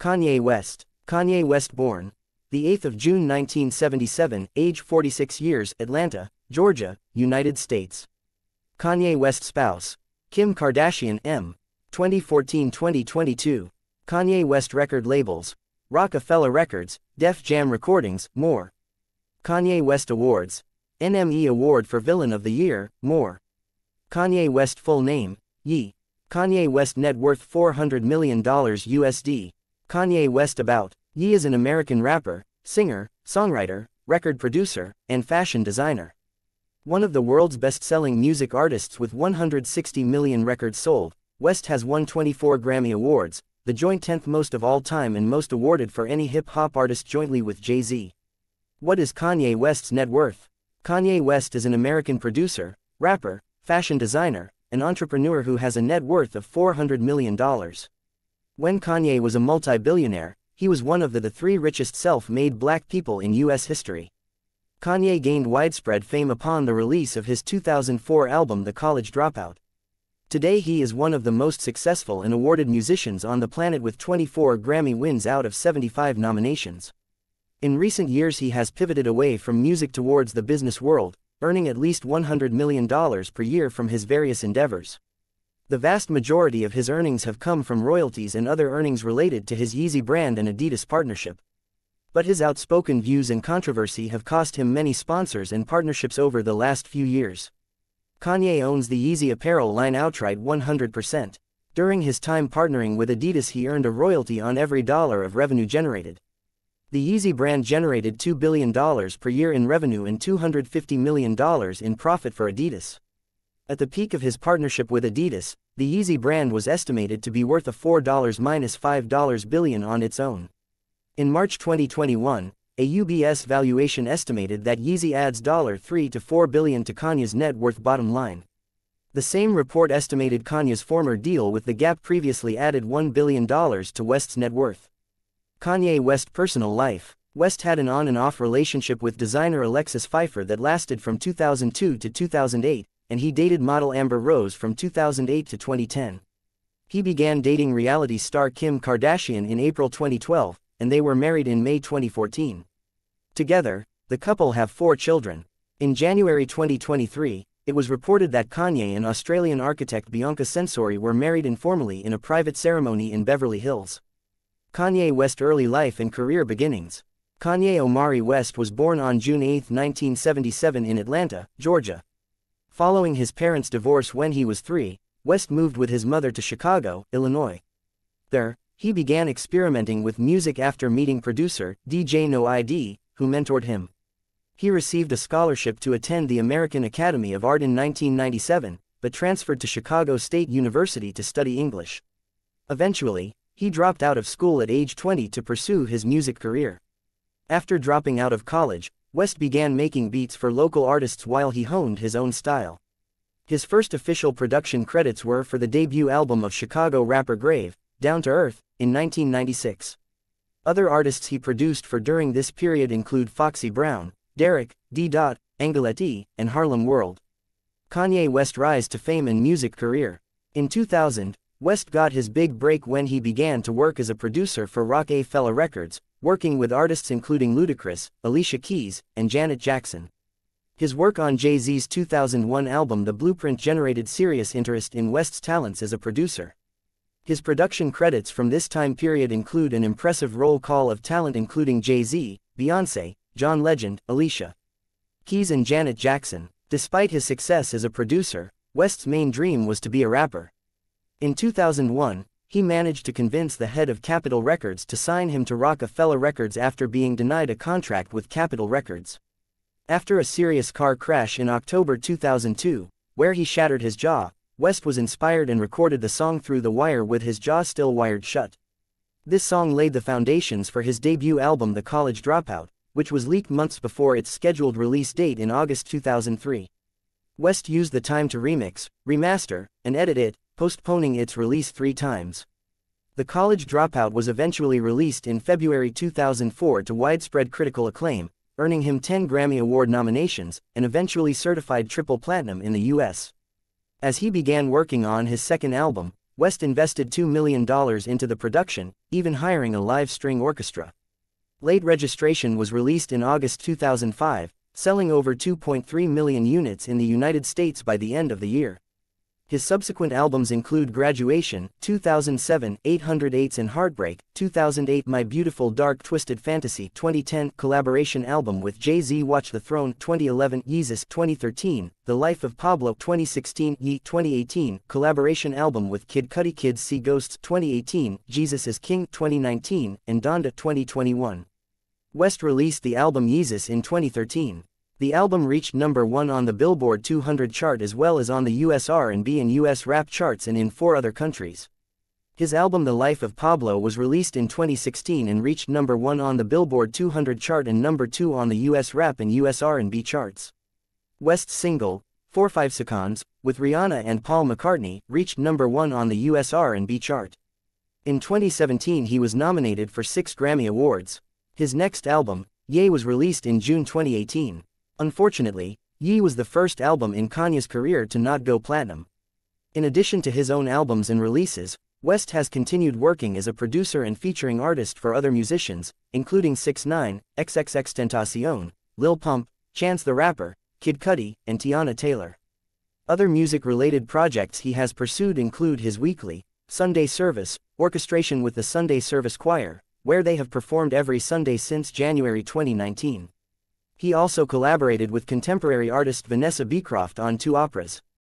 Kanye West. Kanye West, born the 8th of June 1977, age 46 years, Atlanta, Georgia, United States. Kanye West's spouse, Kim Kardashian, M. 2014-2022. Kanye West record labels, Rockefeller Records, Def Jam Recordings, more. Kanye West Awards, NME Award for Villain of the Year, more. Kanye West full name, Ye. Kanye West net worth $400 million USD. Kanye West about, Ye is an American rapper, singer, songwriter, record producer, and fashion designer. One of the world's best-selling music artists with 160 million records sold, West has won 24 Grammy Awards, the joint 10th most of all time and most awarded for any hip-hop artist jointly with Jay-Z. What is Kanye West's net worth? Kanye West is an American producer, rapper, fashion designer, an entrepreneur who has a net worth of $400 million. When Kanye was a multi-billionaire, he was one of the three richest self-made black people in U.S. history. Kanye gained widespread fame upon the release of his 2004 album The College Dropout. Today he is one of the most successful and awarded musicians on the planet with 24 Grammy wins out of 75 nominations. In recent years he has pivoted away from music towards the business world, earning at least $100 million per year from his various endeavors. The vast majority of his earnings have come from royalties and other earnings related to his Yeezy brand and Adidas partnership. But his outspoken views and controversy have cost him many sponsors and partnerships over the last few years. Kanye owns the Yeezy apparel line outright 100%. During his time partnering with Adidas he earned a royalty on every dollar of revenue generated. The Yeezy brand generated $2 billion per year in revenue and $250 million in profit for Adidas. At the peak of his partnership with Adidas, the Yeezy brand was estimated to be worth a $4–$5 billion on its own. In March 2021, a UBS valuation estimated that Yeezy adds $3 to $4 billion to Kanye's net worth bottom line. The same report estimated Kanye's former deal with the Gap previously added $1 billion to West's net worth. Kanye West's personal life. West had an on and off relationship with designer Alexis Pfeiffer that lasted from 2002 to 2008. And he dated model Amber Rose from 2008 to 2010. He began dating reality star Kim Kardashian in April 2012, and they were married in May 2014. Together, the couple have 4 children. In January 2023, it was reported that Kanye and Australian architect Bianca Censori were married informally in a private ceremony in Beverly Hills. Kanye West's early life and career beginnings. Kanye Omari West was born on June 8, 1977 in Atlanta, Georgia. Following his parents' divorce when he was 3, West moved with his mother to Chicago, Illinois. There, he began experimenting with music after meeting producer, DJ No I.D., who mentored him. He received a scholarship to attend the American Academy of Art in 1997, but transferred to Chicago State University to study English. Eventually, he dropped out of school at age 20 to pursue his music career. After dropping out of college, West began making beats for local artists while he honed his own style. His first official production credits were for the debut album of Chicago rapper Grave, Down to Earth, in 1996. Other artists he produced for during this period include Foxy Brown, Derek, D. Dot, Angoletti, and Harlem World. Kanye West's rise to fame and music career. In 2000, West got his big break when he began to work as a producer for Roc-A-Fella Records, working with artists including Ludacris, Alicia Keys, and Janet Jackson. His work on Jay-Z's 2001 album The Blueprint generated serious interest in West's talents as a producer. His production credits from this time period include an impressive roll call of talent including Jay-Z, Beyoncé, John Legend, Alicia Keys, and Janet Jackson. Despite his success as a producer, West's main dream was to be a rapper. In 2001, he managed to convince the head of Capitol Records to sign him to Roc-A-Fella Records after being denied a contract with Capitol Records. After a serious car crash in October 2002, where he shattered his jaw, West was inspired and recorded the song Through the Wire with his jaw still wired shut. This song laid the foundations for his debut album The College Dropout, which was leaked months before its scheduled release date in August 2003. West used the time to remix, remaster, and edit it, postponing its release 3 times. The College Dropout was eventually released in February 2004 to widespread critical acclaim, earning him 10 Grammy Award nominations and eventually certified triple platinum in the US. As he began working on his second album, West invested $2 million into the production, even hiring a live string orchestra. Late Registration was released in August 2005, selling over 2.3 million units in the United States by the end of the year. His subsequent albums include Graduation, 2007, 808s and Heartbreak, 2008, My Beautiful Dark Twisted Fantasy, 2010, collaboration album with Jay-Z, Watch the Throne, 2011, Yeezus, 2013, The Life of Pablo, 2016, Ye, 2018, collaboration album with Kid Cudi, Kids See Ghosts, 2018, Jesus is King, 2019, and Donda, 2021. West released the album Yeezus in 2013. The album reached number 1 on the Billboard 200 chart as well as on the US R&B and US rap charts and in 4 other countries. His album The Life of Pablo was released in 2016 and reached number 1 on the Billboard 200 chart and number 2 on the US rap and US R&B charts. West's single, 4-5 Seconds, with Rihanna and Paul McCartney, reached number 1 on the US R&B chart. In 2017 he was nominated for 6 Grammy Awards. His next album, Ye, was released in June 2018. Unfortunately, Ye was the first album in Kanye's career to not go platinum. In addition to his own albums and releases, West has continued working as a producer and featuring artist for other musicians, including 6ix9ine, XXXTentacion, Lil Pump, Chance the Rapper, Kid Cudi, and Tiana Taylor. Other music-related projects he has pursued include his weekly, Sunday service, orchestration with the Sunday Service Choir, where they have performed every Sunday since January 2019. He also collaborated with contemporary artist Vanessa Beecroft on 2 operas.